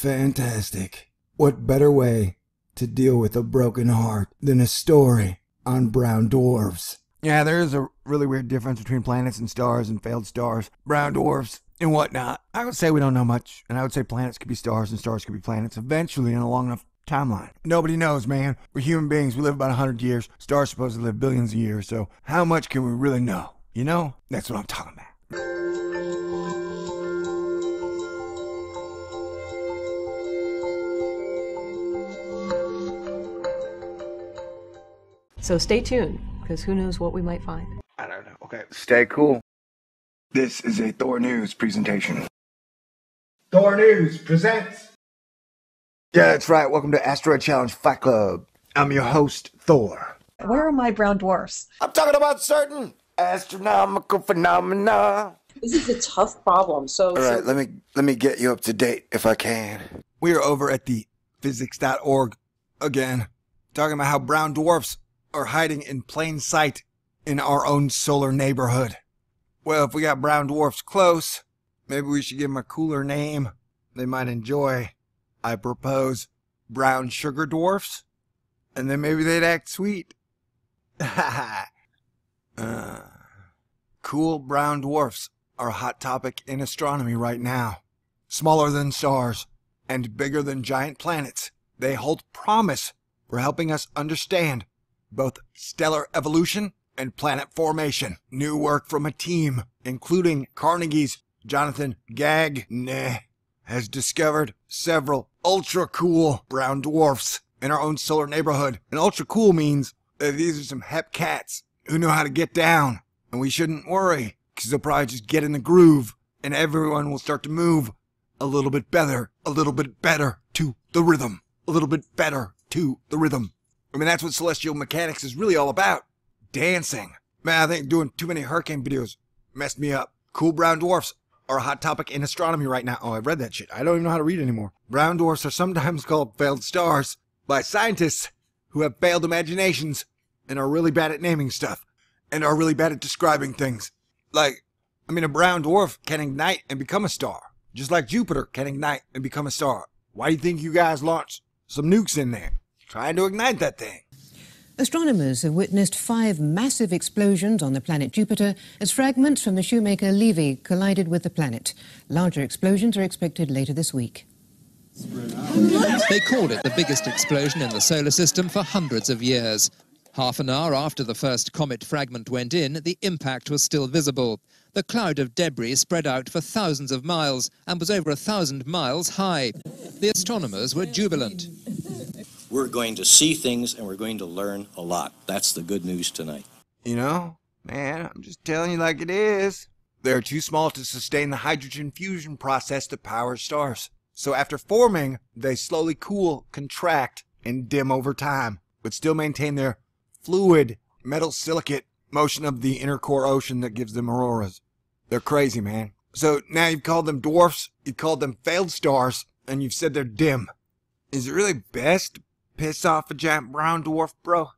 Fantastic. What better way to deal with a broken heart than a story on brown dwarfs? Yeah, there is a really weird difference between planets and stars and failed stars, brown dwarfs and whatnot. I would say we don't know much, and I would say planets could be stars and stars could be planets eventually in a long enough timeline. Nobody knows, man. We're human beings. We live about 100 years. Stars supposed to live billions of years, so how much can we really know? You know? That's what I'm talking about. So stay tuned, because who knows what we might find. I don't know. Okay, stay cool. This is a Thor News presentation. Thor News presents... Yeah, that's right. Welcome to Asteroid Challenge Fight Club. I'm your host, Thor. Where are my brown dwarfs? I'm talking about certain astronomical phenomena. This is a tough problem. So, all right, let me get you up to date if I can. We are over at the physics.org again, talking about how brown dwarfs are hiding in plain sight in our own solar neighborhood. Well, if we got brown dwarfs close, maybe we should give them a cooler name they might enjoy. I propose brown sugar dwarfs, and then maybe they'd act sweet. Cool brown dwarfs are a hot topic in astronomy right now. Smaller than stars and bigger than giant planets, they hold promise for helping us understand both stellar evolution and planet formation. New work from a team, including Carnegie's Jonathan Gagné, has discovered several ultra-cool brown dwarfs in our own solar neighborhood. And ultra-cool means that these are some hep cats who know how to get down. And we shouldn't worry, because they'll probably just get in the groove, and everyone will start to move a little bit better to the rhythm, a little bit better to the rhythm. I mean, that's what celestial mechanics is really all about, dancing. Man, I think doing too many hurricane videos messed me up. Cool brown dwarfs are a hot topic in astronomy right now. Oh, I've read that shit. I don't even know how to read anymore. Brown dwarfs are sometimes called failed stars by scientists who have failed imaginations and are really bad at naming stuff and are really bad at describing things. Like, I mean, a brown dwarf can ignite and become a star, just like Jupiter can ignite and become a star. Why do you think you guys launched some nukes in there trying to ignite that thing? Astronomers have witnessed 5 massive explosions on the planet Jupiter as fragments from the Shoemaker-Levy collided with the planet. Larger explosions are expected later this week. They called it the biggest explosion in the solar system for hundreds of years. Half an hour after the first comet fragment went in, the impact was still visible. The cloud of debris spread out for thousands of miles and was over 1,000 miles high. The astronomers were jubilant. We're going to see things, and we're going to learn a lot. That's the good news tonight. You know, man, I'm just telling you like it is. They're too small to sustain the hydrogen fusion process that powers stars. So after forming, they slowly cool, contract, and dim over time, but still maintain their fluid metal silicate motion of the inner core ocean that gives them auroras. They're crazy, man. So now you've called them dwarfs, you've called them failed stars, and you've said they're dim. Is it really best piss off a giant brown dwarf, bro?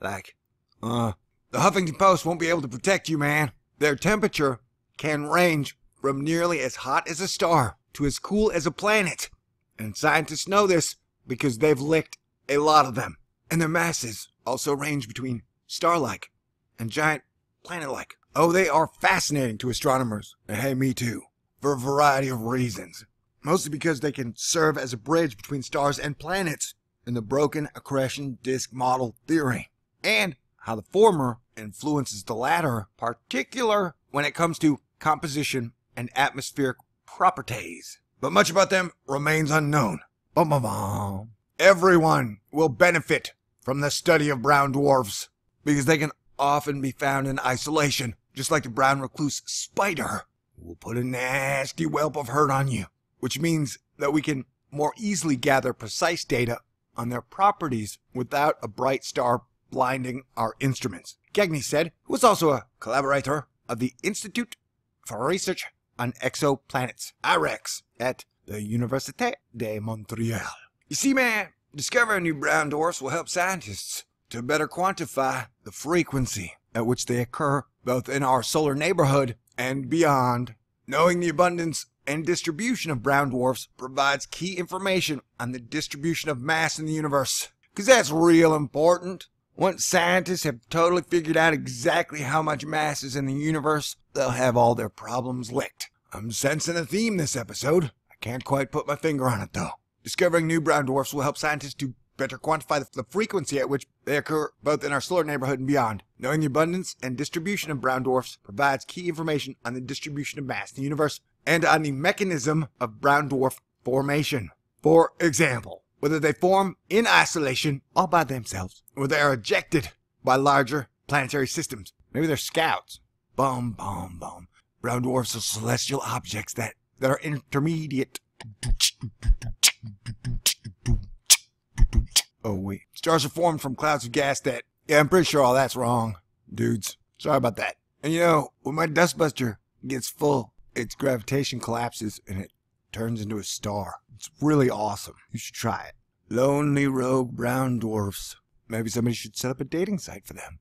Like, the Huffington Post won't be able to protect you, man. Their temperature can range from nearly as hot as a star to as cool as a planet. And scientists know this because they've licked a lot of them. And their masses also range between star-like and giant planet-like. Oh, they are fascinating to astronomers. And hey, me too. For a variety of reasons. Mostly because they can serve as a bridge between stars and planets in the broken accretion disk model theory, and how the former influences the latter, particular when it comes to composition and atmospheric properties. But much about them remains unknown. Bum, bum, bum. Everyone will benefit from the study of brown dwarfs, because they can often be found in isolation, just like the brown recluse spider, who will put a nasty whelp of hurt on you, which means that we can more easily gather precise data on their properties without a bright star blinding our instruments. Gagné said, who was also a collaborator of the Institute for Research on Exoplanets, IREX, at the Université de Montréal. You see, man, discovering new brown dwarfs will help scientists to better quantify the frequency at which they occur both in our solar neighborhood and beyond. Knowing the abundance and distribution of brown dwarfs provides key information on the distribution of mass in the universe. Because that's real important. Once scientists have totally figured out exactly how much mass is in the universe, they'll have all their problems licked. I'm sensing a theme this episode. I can't quite put my finger on it, though. Discovering new brown dwarfs will help scientists to better quantify the frequency at which they occur both in our solar neighborhood and beyond. Knowing the abundance and distribution of brown dwarfs provides key information on the distribution of mass in the universe and on the mechanism of brown dwarf formation. For example, whether they form in isolation all by themselves, or they are ejected by larger planetary systems. Maybe they're scouts. Boom, boom, boom. Brown dwarfs are celestial objects that are intermediate. Oh, wait. Stars are formed from clouds of gas that... Yeah, I'm pretty sure all that's wrong. Dudes, sorry about that. And you know, when my dustbuster gets full, its gravitation collapses and it turns into a star. It's really awesome. You should try it. Lonely rogue brown dwarfs. Maybe somebody should set up a dating site for them.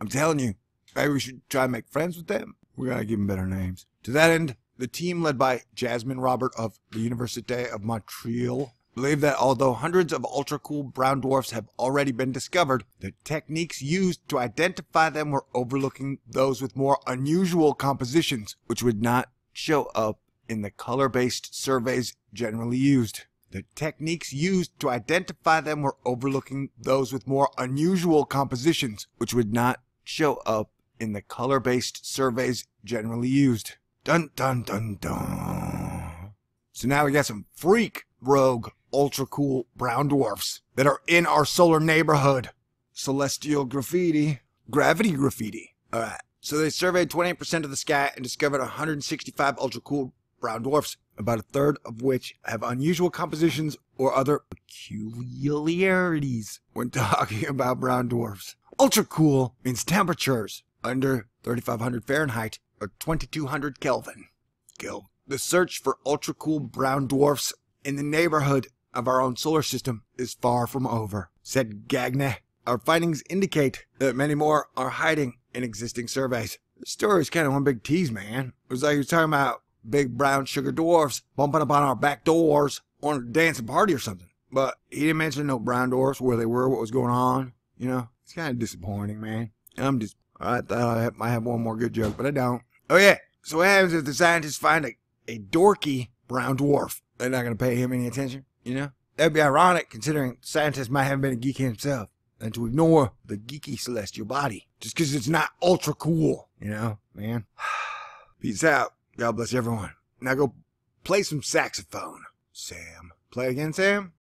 I'm telling you, maybe we should try and make friends with them. We gotta give them better names. To that end, the team led by Jasmine Robert of the Université de Montréal believe that although hundreds of ultra-cool brown dwarfs have already been discovered, the techniques used to identify them were overlooking those with more unusual compositions, which would not show up in the color-based surveys generally used. The techniques used to identify them were overlooking those with more unusual compositions, which would not show up in the color-based surveys generally used. Dun dun dun dun. So now we got some freak rogue ultra cool brown dwarfs that are in our solar neighborhood. Celestial graffiti. Gravity graffiti. Alright. So they surveyed 28% of the sky and discovered 165 ultra cool brown dwarfs, about a third of which have unusual compositions or other peculiarities when talking about brown dwarfs. Ultra cool means temperatures under 3500 Fahrenheit or 2200 Kelvin. The search for ultra cool brown dwarfs in the neighborhood of our own solar system is far from over, said Gagné. Our findings indicate that many more are hiding in existing surveys. This story is kind of one big tease, man. It was like he was talking about big brown sugar dwarfs bumping up on our back doors on a dancing party or something. But he didn't mention no brown dwarfs, where they were, what was going on. You know, it's kind of disappointing, man. I thought I might have one more good joke, but I don't. Oh yeah, so what happens if the scientists find a dorky brown dwarf? They're not going to pay him any attention, you know? That'd be ironic, considering scientists might have been a geek himself, and to ignore the geeky celestial body just because it's not ultra cool, you know, man? Peace out. God bless everyone. Now go play some saxophone, Sam. Play again, Sam?